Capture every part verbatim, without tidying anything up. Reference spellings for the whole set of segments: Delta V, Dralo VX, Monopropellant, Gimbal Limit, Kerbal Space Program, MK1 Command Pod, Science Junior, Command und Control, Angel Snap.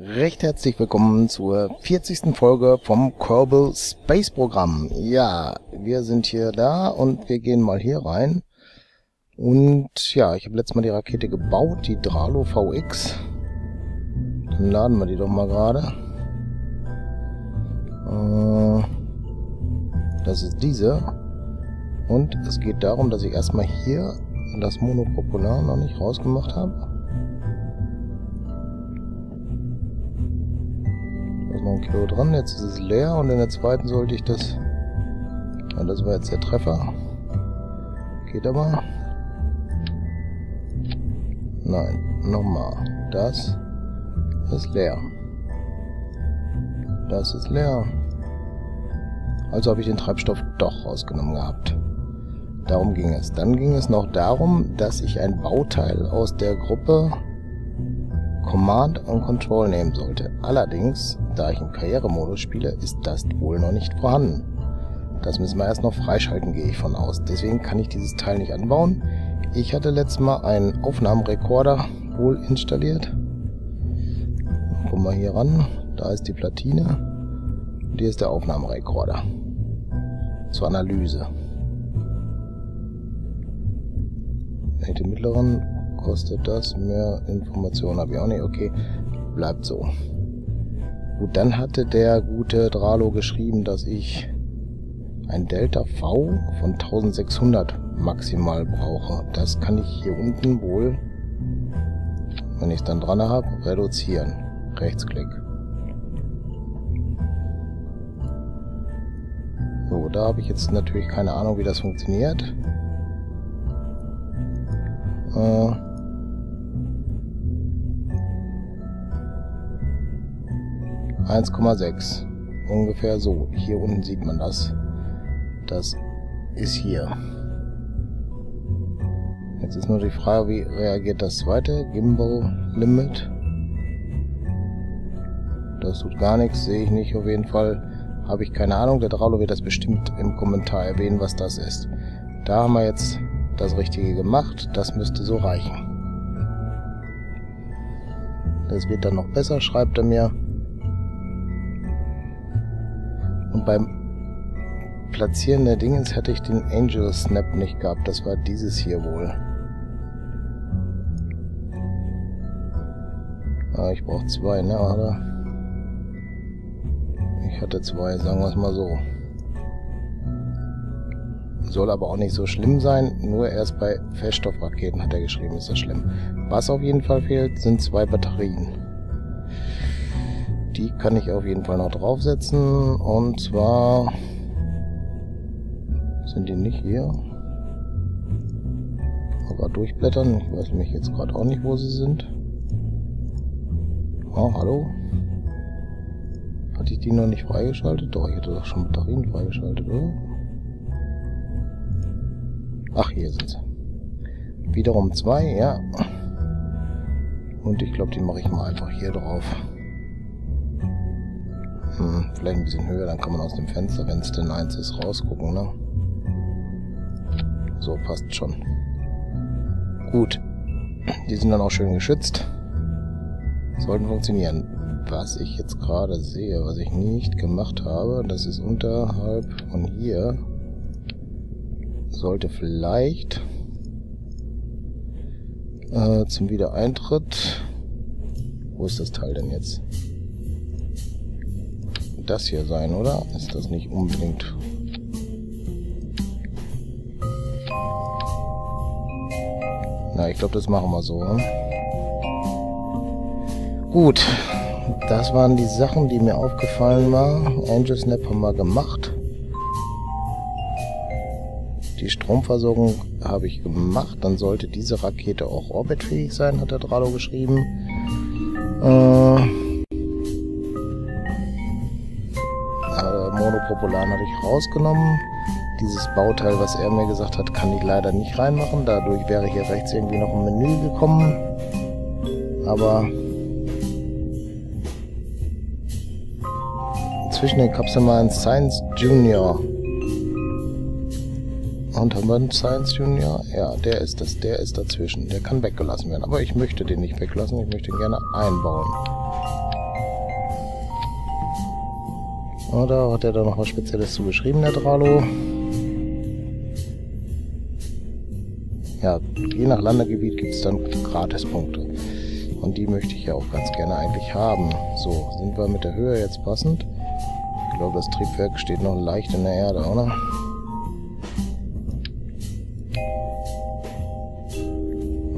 Recht herzlich willkommen zur vierzigsten Folge vom Kerbal Space Programm. Ja, wir sind hier da und wir gehen mal hier rein. Und ja, ich habe letztes Mal die Rakete gebaut, die Dralo V X. Dann laden wir die doch mal gerade. Äh, das ist diese. Und es geht darum, dass ich erstmal hier das Monopropellant noch nicht rausgemacht habe. Noch ein Kilo dran, jetzt ist es leer und in der zweiten sollte ich das... Ja, das war jetzt der Treffer. Geht aber. Nein, nochmal. Das ist leer. Das ist leer. Also habe ich den Treibstoff doch rausgenommen gehabt. Darum ging es. Dann ging es noch darum, dass ich ein Bauteil aus der Gruppe Command und Control nehmen sollte. Allerdings, da ich im Karrieremodus spiele, ist das wohl noch nicht vorhanden. Das müssen wir erst noch freischalten, gehe ich von aus. Deswegen kann ich dieses Teil nicht anbauen. Ich hatte letztes Mal einen Aufnahmerekorder wohl installiert. Kommen wir hier ran. Da ist die Platine. Und hier ist der Aufnahmerekorder. Zur Analyse. Mit dem mittleren kostet das mehr Informationen, habe ich auch nicht. Okay, bleibt so. Gut, dann hatte der gute Dralo geschrieben, dass ich ein Delta V von eintausendsechshundert maximal brauche. Das kann ich hier unten wohl, wenn ich es dann dran habe, reduzieren. Rechtsklick. So, da habe ich jetzt natürlich keine Ahnung, wie das funktioniert. Äh, eins Komma sechs. Ungefähr so. Hier unten sieht man das. Das ist hier. Jetzt ist nur die Frage, wie reagiert das zweite Gimbal Limit. Das tut gar nichts, sehe ich nicht. Auf jeden Fall habe ich keine Ahnung. Der Dralo wird das bestimmt im Kommentar erwähnen, was das ist. Da haben wir jetzt das Richtige gemacht. Das müsste so reichen. Das wird dann noch besser, schreibt er mir. Und beim Platzieren der Dingens hätte ich den Angel Snap nicht gehabt. Das war dieses hier wohl. Ah, ich brauche zwei, ne? Oder? Ich hatte zwei, sagen wir es mal so. Soll aber auch nicht so schlimm sein. Nur erst bei Feststoffraketen hat er geschrieben, ist das schlimm. Was auf jeden Fall fehlt, sind zwei Batterien. Die kann ich auf jeden Fall noch draufsetzen. Und zwar sind die nicht hier. Mal gerade durchblättern. Ich weiß nämlich jetzt gerade auch nicht, wo sie sind. Oh, hallo. Hatte ich die noch nicht freigeschaltet? Doch, ich hätte doch schon Batterien freigeschaltet, oder? Ach, hier sind sie. Wiederum zwei, ja. Und ich glaube, die mache ich mal einfach hier drauf. Hm, vielleicht ein bisschen höher, dann kann man aus dem Fenster, wenn es denn eins ist, rausgucken, ne? So, passt schon. Gut. Die sind dann auch schön geschützt. Sollten funktionieren. Was ich jetzt gerade sehe, was ich nicht gemacht habe, das ist unterhalb von hier. Sollte vielleicht äh, zum Wiedereintritt... Wo ist das Teil denn jetzt? Das hier sein, oder? Ist das nicht unbedingt... Na, ich glaube, das machen wir so. Ne? Gut, das waren die Sachen, die mir aufgefallen waren. Angel Snap haben wir gemacht. Die Stromversorgung habe ich gemacht. Dann sollte diese Rakete auch orbitfähig sein, hat der Dralo geschrieben. Äh... Monopropellant habe ich rausgenommen. Dieses Bauteil, was er mir gesagt hat, kann ich leider nicht reinmachen. Dadurch wäre hier rechts irgendwie noch ein Menü gekommen. Aber inzwischen gab es ja mal ein Science Junior. Und haben wir einen Science Junior? Ja, der ist das. Der ist dazwischen. Der kann weggelassen werden. Aber ich möchte den nicht weglassen. Ich möchte ihn gerne einbauen. Oder hat er da noch was Spezielles zu geschrieben, der Dralo? Ja, je nach Landegebiet gibt es dann Gratispunkte. Und die möchte ich ja auch ganz gerne eigentlich haben. So, sind wir mit der Höhe jetzt passend? Ich glaube, das Triebwerk steht noch leicht in der Erde, oder?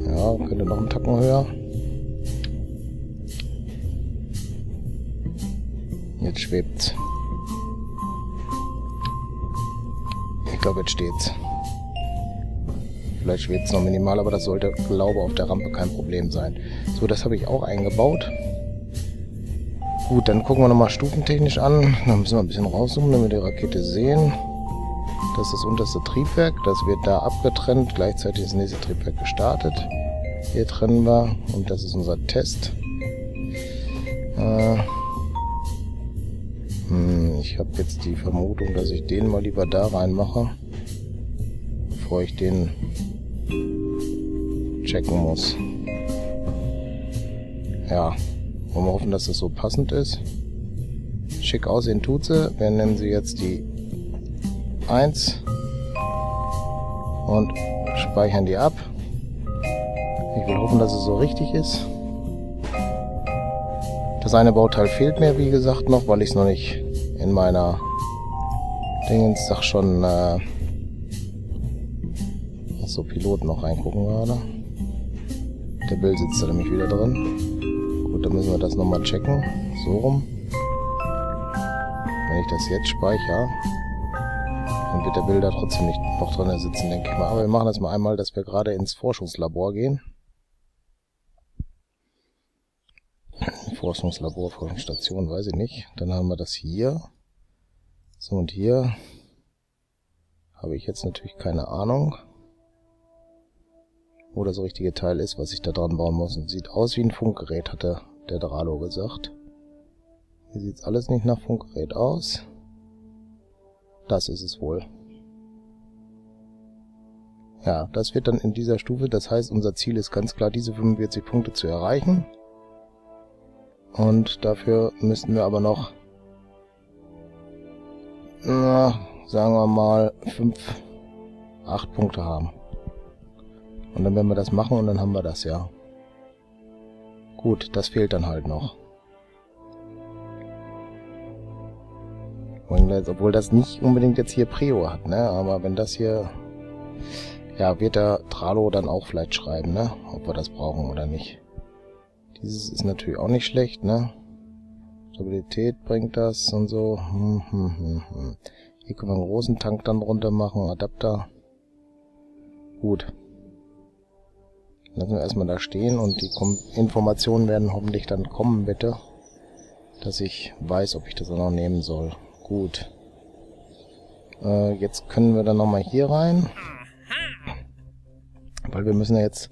Ja, könnte noch einen Tacken höher. Jetzt schwebt's. Ich glaube, jetzt steht's. Vielleicht schwebt es noch minimal, aber das sollte, glaube ich, auf der Rampe kein Problem sein. So, das habe ich auch eingebaut. Gut, dann gucken wir nochmal stufentechnisch an. Dann müssen wir ein bisschen rauszoomen, damit wir die Rakete sehen. Das ist das unterste Triebwerk. Das wird da abgetrennt. Gleichzeitig ist das nächste Triebwerk gestartet. Hier trennen wir. Und das ist unser Test. Äh hm, ich habe jetzt die Vermutung, dass ich den mal lieber da reinmache, bevor ich den checken muss. Ja, wollen wir hoffen, dass das so passend ist. Schick aussehen tut sie. Wir nennen sie jetzt die eins und speichern die ab. Ich will hoffen, dass es so richtig ist. Das eine Bauteil fehlt mir, wie gesagt, noch, weil ich es noch nicht in meiner Dingens, sag schon, äh, so Piloten noch reingucken gerade. Der Bill sitzt da nämlich wieder drin. Gut, dann müssen wir das nochmal checken. So rum. Wenn ich das jetzt speichere, dann wird der Bill da trotzdem nicht noch drin sitzen, denke ich mal. Aber wir machen das mal einmal, dass wir gerade ins Forschungslabor gehen. Forschungslabor, Forschungsstation, weiß ich nicht. Dann haben wir das hier. So, und hier habe ich jetzt natürlich keine Ahnung, wo das richtige Teil ist, was ich da dran bauen muss. Und sieht aus wie ein Funkgerät, hatte der Dralo gesagt. Hier sieht alles nicht nach Funkgerät aus. Das ist es wohl. Ja, das wird dann in dieser Stufe. Das heißt, unser Ziel ist ganz klar, diese fünfundvierzig Punkte zu erreichen. Und dafür müssten wir aber noch, na, sagen wir mal, fünf, acht Punkte haben. Und dann werden wir das machen und dann haben wir das, ja. Gut, das fehlt dann halt noch. Und jetzt, obwohl das nicht unbedingt jetzt hier Prior hat, ne? Aber wenn das hier... Ja, wird der Dralo dann auch vielleicht schreiben, ne? Ob wir das brauchen oder nicht. Dieses ist natürlich auch nicht schlecht, ne? Stabilität bringt das und so. Hm, hm, hm, hm. Hier können wir einen großen Tank dann runter machen, Adapter. Gut. Lassen wir erstmal da stehen und die Informationen werden hoffentlich dann kommen, bitte. Dass ich weiß, ob ich das auch noch nehmen soll. Gut. Äh, jetzt können wir dann nochmal hier rein. Weil wir müssen ja jetzt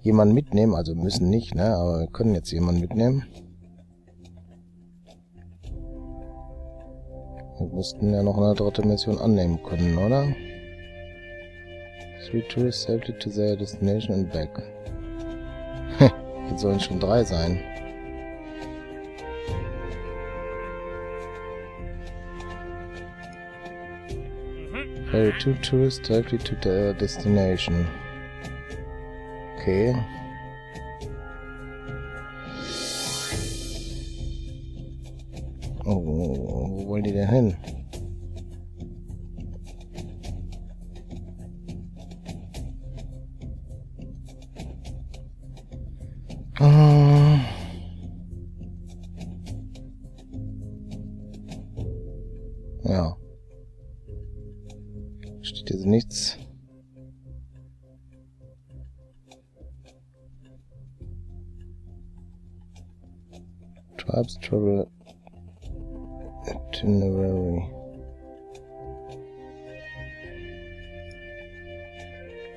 jemanden mitnehmen. Also müssen nicht, ne? Aber wir können jetzt jemanden mitnehmen. Wir müssten ja noch eine dritte Mission annehmen können, oder? Three tourists safely to their destination and back. Jetzt sollen schon drei sein. Ferry two tourists safely to their destination. Okay. Oh, wo wollen die denn hin? Ja. Steht hier nichts. Tribes Trouble Itinerary.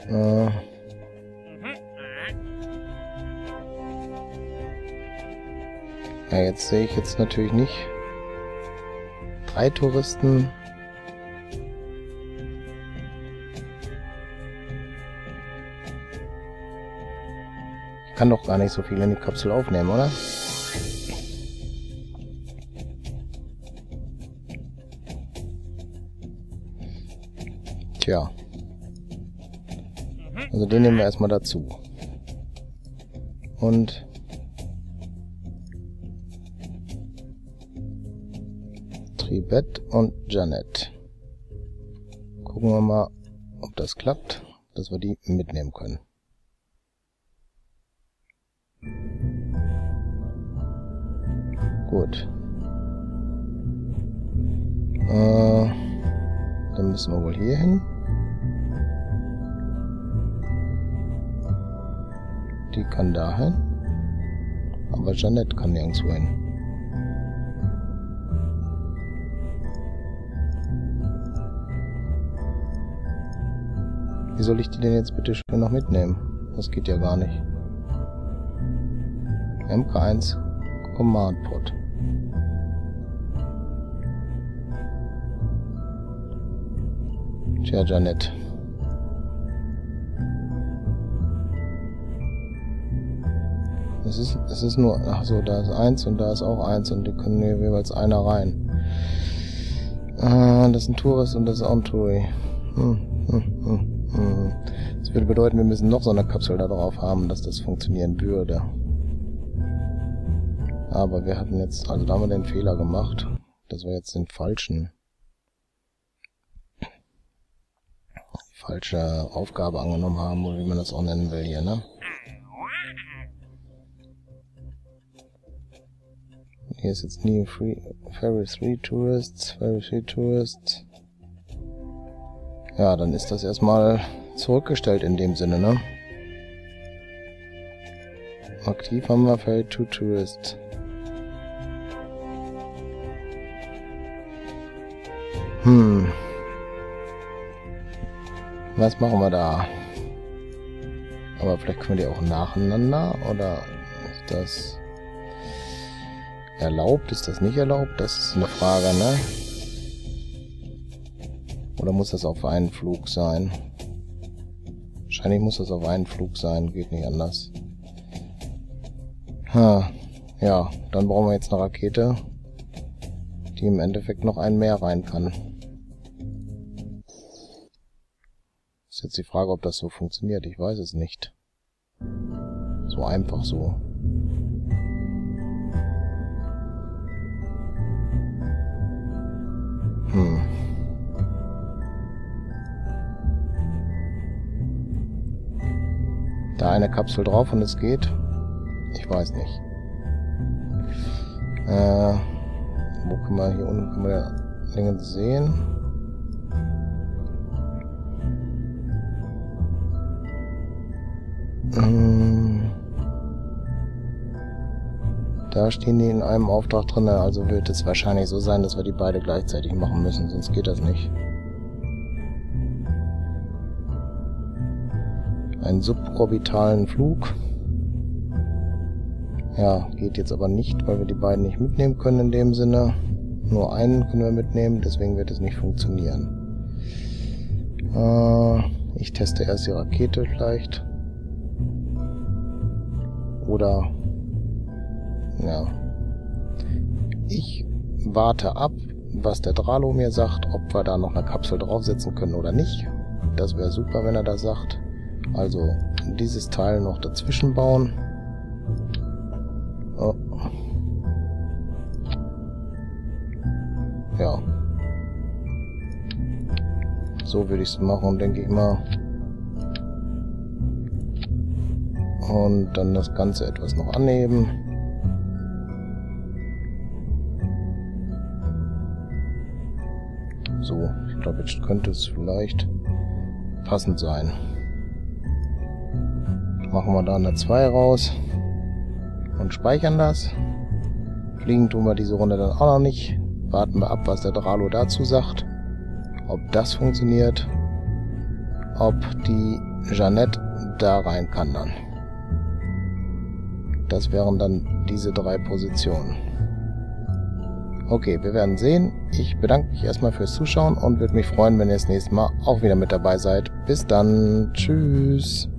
Äh. Ja, jetzt sehe ich jetzt natürlich nicht. Drei Touristen. Ich kann doch gar nicht so viel in die Kapsel aufnehmen, oder? Tja. Also den nehmen wir erstmal dazu. Und Tribet und Janet. Gucken wir mal, ob das klappt, dass wir die mitnehmen können. Gut. Äh, dann müssen wir wohl hier hin. Die kann da hin. Aber Jeanette kann nirgendwo hin. Wie soll ich die denn jetzt bitte schön noch mitnehmen? Das geht ja gar nicht. M K eins Command Pod. Tja, Jeanette. Es ist, es ist nur, ach so, da ist eins und da ist auch eins und die können hier jeweils einer rein. Ah, das ist ein Tourist und das ist auch ein Touri. Hm, hm, hm, hm. Das würde bedeuten, wir müssen noch so eine Kapsel da drauf haben, dass das funktionieren würde. Aber wir hatten jetzt, also da haben wir den Fehler gemacht. Das war jetzt den falschen, falsche Aufgabe angenommen haben, oder wie man das auch nennen will hier, ne? Hier ist jetzt nie Free Ferry three Tourists, Ferry three Tourists. Ja, dann ist das erstmal zurückgestellt in dem Sinne, ne? Aktiv haben wir Ferry two Tourists. Hm. Was machen wir da? Aber vielleicht können wir die auch nacheinander, oder ist das erlaubt? Ist das nicht erlaubt? Das ist eine Frage, ne? Oder muss das auf einen Flug sein? Wahrscheinlich muss das auf einen Flug sein, geht nicht anders. Ha. Ja, dann brauchen wir jetzt eine Rakete, die im Endeffekt noch einen mehr rein kann. Ist jetzt die Frage, ob das so funktioniert. Ich weiß es nicht. So einfach so. Hm. Da eine Kapsel drauf und es geht. Ich weiß nicht. Äh, wo können wir hier unten, können wir Dinge sehen? Hm. Da stehen die in einem Auftrag drin, also wird es wahrscheinlich so sein, dass wir die beide gleichzeitig machen müssen, sonst geht das nicht. Einen suborbitalen Flug. Ja, geht jetzt aber nicht, weil wir die beiden nicht mitnehmen können in dem Sinne. Nur einen können wir mitnehmen, deswegen wird es nicht funktionieren. Äh, ich teste erst die Rakete vielleicht. Oder... ja. Ich warte ab, was der Dralo mir sagt, ob wir da noch eine Kapsel draufsetzen können oder nicht. Das wäre super, wenn er das sagt. Also dieses Teil noch dazwischen bauen. Oh. Ja. So würde ich es machen, denke ich mal. Und dann das Ganze etwas noch anheben. So, ich glaube, jetzt könnte es vielleicht passend sein. Machen wir da eine zwei raus und speichern das. Fliegen tun wir diese Runde dann auch noch nicht. Warten wir ab, was der Dralo dazu sagt. Ob das funktioniert. Ob die Jeanette da rein kann dann. Das wären dann diese drei Positionen. Okay, wir werden sehen. Ich bedanke mich erstmal fürs Zuschauen und würde mich freuen, wenn ihr das nächste Mal auch wieder mit dabei seid. Bis dann. Tschüss.